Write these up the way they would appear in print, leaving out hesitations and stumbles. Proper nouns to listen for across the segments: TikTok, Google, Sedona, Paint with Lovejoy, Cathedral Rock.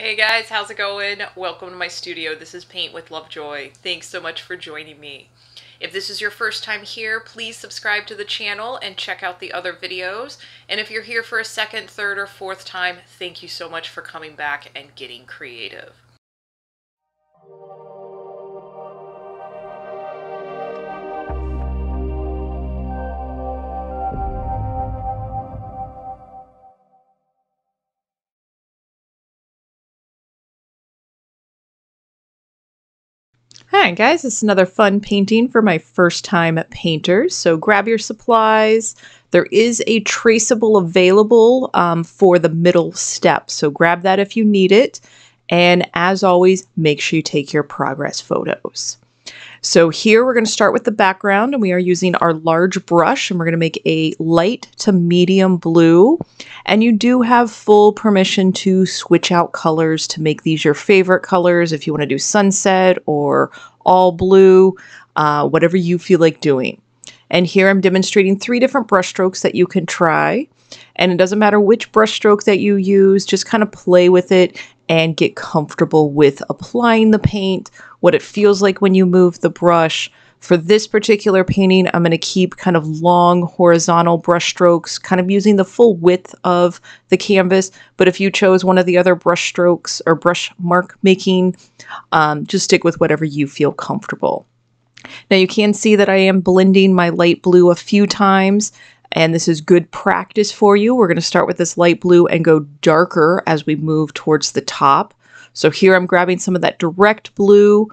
Hey guys, how's it going? Welcome to my studio. This is Paint with Lovejoy. Thanks so much for joining me. If this is your first time here, please subscribe to the channel and check out the other videos. And if you're here for a second, third, or fourth time, thank you so much for coming back and getting creative. Hi guys, this is another fun painting for my first time painters, so grab your supplies. There is a traceable available for the middle step, so grab that if you need it. And as always, make sure you take your progress photos. So here we're going to start with the background, and we are using our large brush, and we're going to make a light to medium blue. And you do have full permission to switch out colors to make these your favorite colors if you want to do sunset or all blue, whatever you feel like doing. And here I'm demonstrating three different brush strokes that you can try. And it doesn't matter which brush stroke that you use, just kind of play with it and get comfortable with applying the paint, what it feels like when you move the brush. For this particular painting, I'm going to keep kind of long horizontal brush strokes, kind of using the full width of the canvas. But if you chose one of the other brush strokes or brush mark making, just stick with whatever you feel comfortable. Now you can see that I am blending my light blue a few times, and this is good practice for you. We're going to start with this light blue and go darker as we move towards the top. So here I'm grabbing some of that direct blue,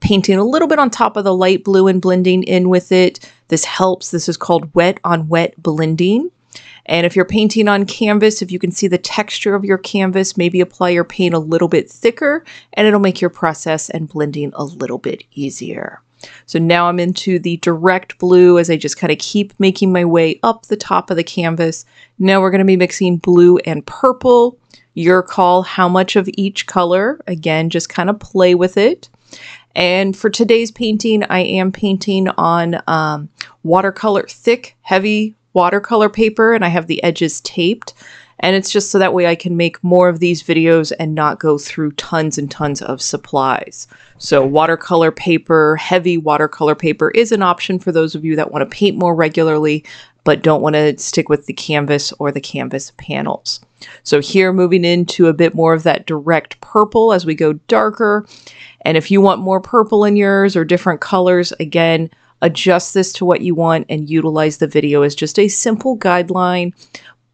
painting a little bit on top of the light blue and blending in with it. This helps. This is called wet on wet blending. And if you're painting on canvas, if you can see the texture of your canvas, maybe apply your paint a little bit thicker and it'll make your process and blending a little bit easier. So now I'm into the direct blue as I just kind of keep making my way up the top of the canvas. Now we're going to be mixing blue and purple. Your call how much of each color. Again, just kind of play with it. And for today's painting, I am painting on watercolor, thick, heavy watercolor paper, and I have the edges taped. And it's just so that way I can make more of these videos and not go through tons and tons of supplies. So watercolor paper, heavy watercolor paper is an option for those of you that want to paint more regularly, but don't want to stick with the canvas or the canvas panels. So here moving into a bit more of that direct purple as we go darker. And if you want more purple in yours or different colors, again, adjust this to what you want and utilize the video as just a simple guideline,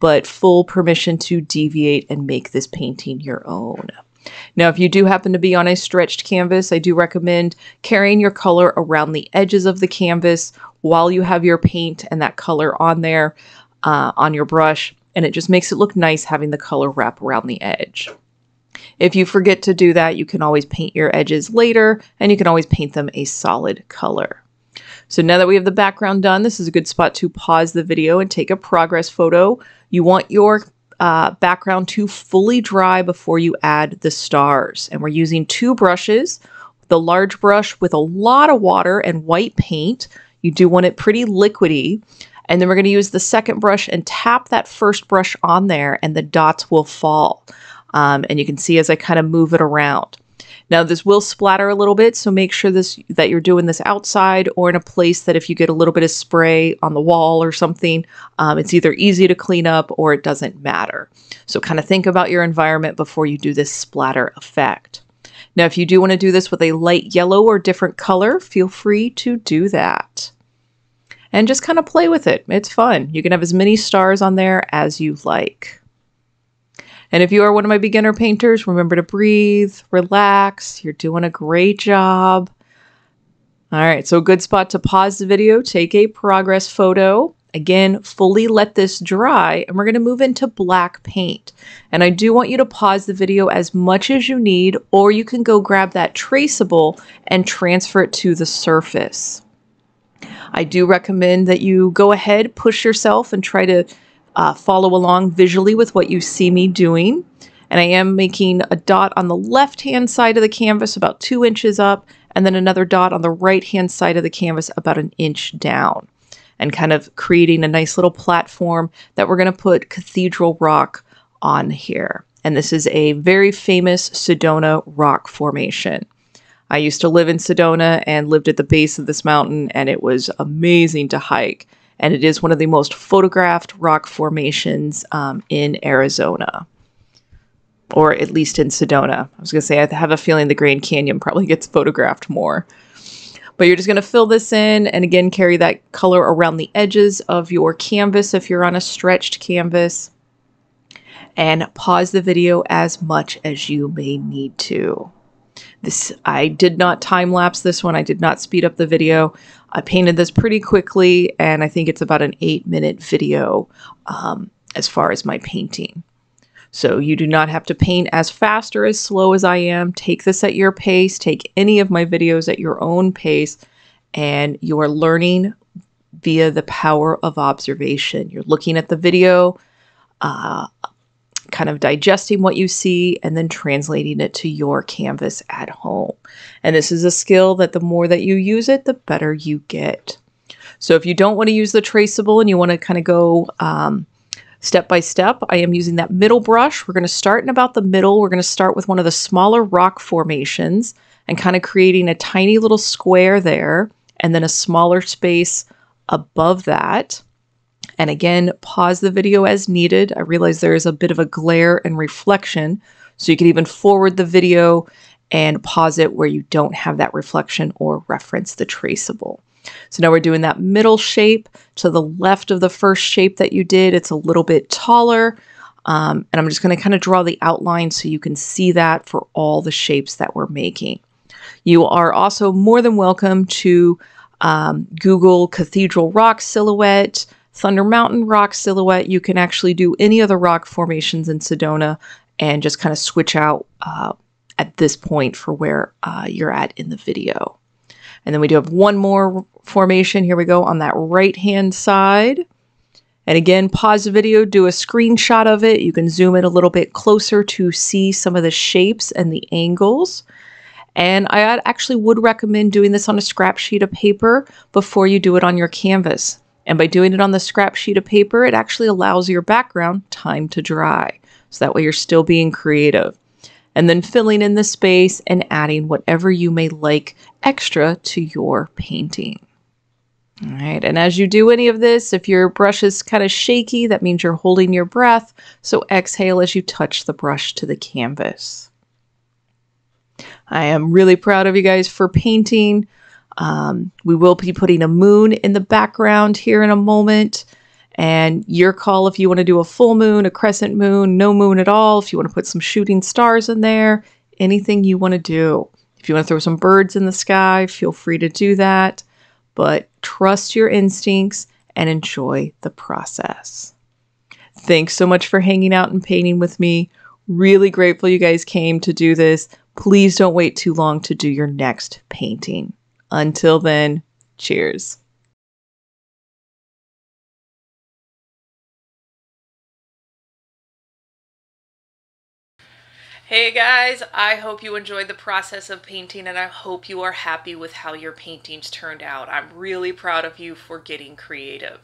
but full permission to deviate and make this painting your own. Now, if you do happen to be on a stretched canvas, I do recommend carrying your color around the edges of the canvas while you have your paint and that color on there, on your brush, and it just makes it look nice having the color wrap around the edge. If you forget to do that, you can always paint your edges later, and you can always paint them a solid color. So now that we have the background done, this is a good spot to pause the video and take a progress photo. You want your background to fully dry before you add the stars. And we're using two brushes, the large brush with a lot of water and white paint. You do want it pretty liquidy. And then we're going to use the second brush and tap that first brush on there and the dots will fall. And you can see as I kind of move it around. Now this will splatter a little bit, so make sure that you're doing this outside or in a place that if you get a little bit of spray on the wall or something, it's either easy to clean up or it doesn't matter. So kind of think about your environment before you do this splatter effect. Now if you do want to do this with a light yellow or different color, feel free to do that. And just kind of play with it. It's fun. You can have as many stars on there as you like. And if you are one of my beginner painters, remember to breathe, relax. You're doing a great job. All right, so a good spot to pause the video, take a progress photo. Again, fully let this dry, and we're going to move into black paint. And I do want you to pause the video as much as you need, or you can go grab that traceable and transfer it to the surface. I do recommend that you go ahead, push yourself, and try to follow along visually with what you see me doing. And I am making a dot on the left-hand side of the canvas about 2 inches up, and then another dot on the right-hand side of the canvas about 1 inch down, and kind of creating a nice little platform that we're going to put Cathedral Rock on here. and this is a very famous Sedona rock formation. I used to live in Sedona and lived at the base of this mountain, and it was amazing to hike. And it is one of the most photographed rock formations in Arizona, or at least in Sedona. I was going to say, I have a feeling the Grand Canyon probably gets photographed more. But you're just going to fill this in and again carry that color around the edges of your canvas if you're on a stretched canvas. And pause the video as much as you may need to. I did not time lapse this one. I did not speed up the video. I painted this pretty quickly, and I think it's about an 8-minute video as far as my painting. So you do not have to paint as fast or as slow as I am. Take this at your pace. Take any of my videos at your own pace, and you are learning via the power of observation. You're looking at the video, kind of digesting what you see, and then translating it to your canvas at home. And this is a skill that the more that you use it, the better you get. So if you don't want to use the traceable and you want to kind of go step by step, I am using that middle brush. We're going to start in about the middle. We're going to start with one of the smaller rock formations and kind of creating a tiny little square there, and then a smaller space above that. And again, pause the video as needed. I realize there is a bit of a glare and reflection, so you can even forward the video and pause it where you don't have that reflection or reference the traceable. So now we're doing that middle shape to the left of the first shape that you did. It's a little bit taller, and I'm just going to kind of draw the outline so you can see that for all the shapes that we're making. You are also more than welcome to Google Cathedral Rock silhouette, Thunder Mountain rock silhouette. You can actually do any of the rock formations in Sedona and just kind of switch out at this point for where you're at in the video. And then we do have one more formation. Here we go on that right-hand side. And again, pause the video, do a screenshot of it. You can zoom in a little bit closer to see some of the shapes and the angles. And I actually would recommend doing this on a scrap sheet of paper before you do it on your canvas. And by doing it on the scrap sheet of paper, it actually allows your background time to dry. So that way you're still being creative. And then filling in the space and adding whatever you may like extra to your painting. All right, and as you do any of this, if your brush is kind of shaky, that means you're holding your breath. So exhale as you touch the brush to the canvas. I am really proud of you guys for painting. We will be putting a moon in the background here in a moment, and your call if you want to do a full moon, a crescent moon, no moon at all, if you want to put some shooting stars in there, anything you want to do. If you want to throw some birds in the sky, feel free to do that, but trust your instincts and enjoy the process. Thanks so much for hanging out and painting with me. Really grateful you guys came to do this. Please don't wait too long to do your next painting. Until then, cheers. Hey guys, I hope you enjoyed the process of painting, and I hope you are happy with how your paintings turned out. I'm really proud of you for getting creative.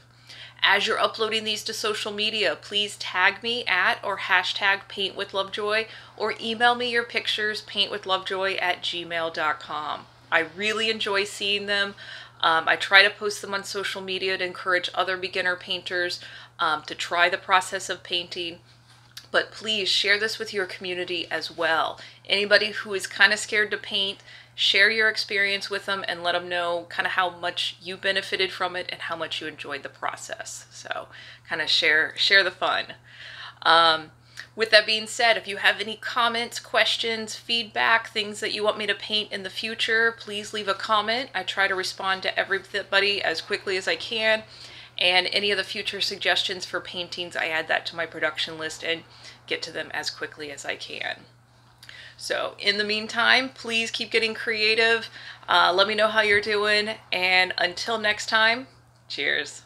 As you're uploading these to social media, please tag me at or hashtag paintwithlovejoy, or email me your pictures, paintwithlovejoy@gmail.com. I really enjoy seeing them. I try to post them on social media to encourage other beginner painters to try the process of painting. But please share this with your community as well. Anybody who is kind of scared to paint, share your experience with them and let them know kind of how much you benefited from it and how much you enjoyed the process. So kind of share the fun. With that being said, if you have any comments, questions, feedback, things that you want me to paint in the future, please leave a comment. I try to respond to everybody as quickly as I can. And any of the future suggestions for paintings, I add that to my production list and get to them as quickly as I can. So in the meantime, please keep getting creative. Let me know how you're doing. And until next time, cheers.